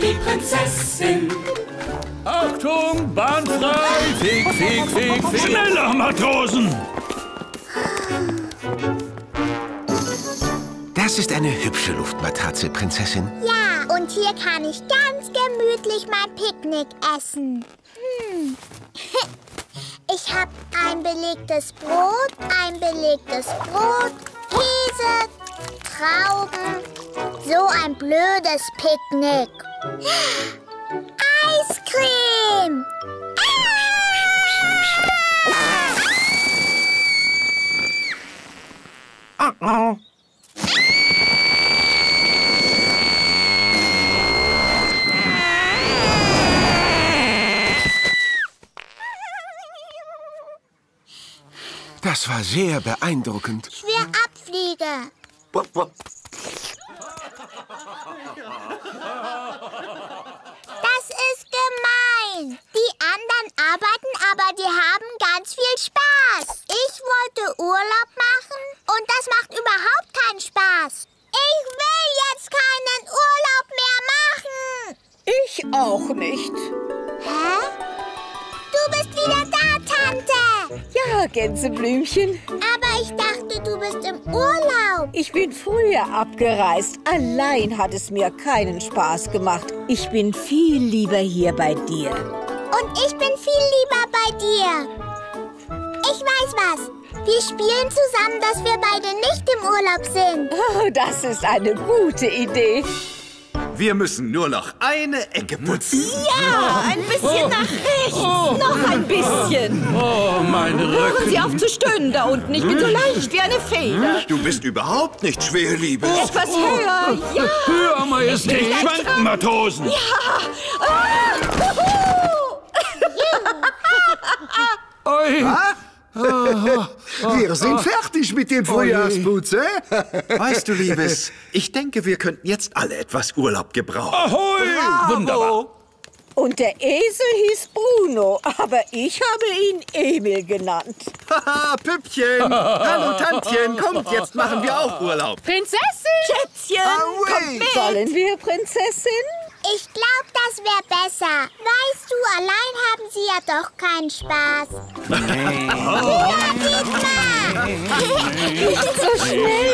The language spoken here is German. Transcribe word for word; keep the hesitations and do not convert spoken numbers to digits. die Prinzessin. Achtung, Bahn frei. Feg, feg, feg, feg. Schneller, Matrosen! Das ist eine hübsche Luftmatratze, Prinzessin. Ja, und hier kann ich ganz gemütlich mein Picknick essen. Hm. Ich habe ein belegtes Brot, ein belegtes Brot, Käse, Trauben. So ein blödes Picknick. Eiscreme! Ah! Oh, oh. Das war sehr beeindruckend. Schwer abfliege. Wupp, wupp. Das ist gemein. Die anderen arbeiten, aber die haben ganz viel Spaß. Ich wollte Urlaub machen und das macht überhaupt keinen Spaß. Ich will jetzt keinen Urlaub mehr machen. Ich auch nicht. Hä? Du bist wieder da, Tante. Ja, Gänseblümchen. Aber ich dachte, du bist im Urlaub. Ich bin früher abgereist. Allein hat es mir keinen Spaß gemacht. Ich bin viel lieber hier bei dir. Und ich bin viel lieber bei dir. Ich weiß was. Wir spielen zusammen, dass wir beide nicht im Urlaub sind. Oh, das ist eine gute Idee. Wir müssen nur noch eine Ecke putzen. Ja, ein bisschen oh. nach rechts. Oh. Noch ein bisschen. Oh, mein Rücken. Hören Sie auf zu stöhnen da unten. Ich bin so leicht wie eine Feder. Du bist überhaupt nicht schwer, Liebes. Oh. Etwas oh. höher, ja. Höher, Majestät. Schwanken, Matrosen. Ja. Ah. Yeah. Wir sind fertig mit dem Frühjahrsputz, hä? Eh? Weißt du, Liebes, ich denke, wir könnten jetzt alle etwas Urlaub gebrauchen. Ahoi! Bravo. Wunderbar. Und der Esel hieß Bruno, aber ich habe ihn Emil genannt. Haha, Püppchen! Hallo, Tantchen, kommt, jetzt machen wir auch Urlaub. Prinzessin! Schätzchen! Kommt mit. Sollen wir, Prinzessin? Ich glaube, das wäre besser. Weißt du, allein haben sie ja doch keinen Spaß. Ja, Dietmar! Nicht so schnell!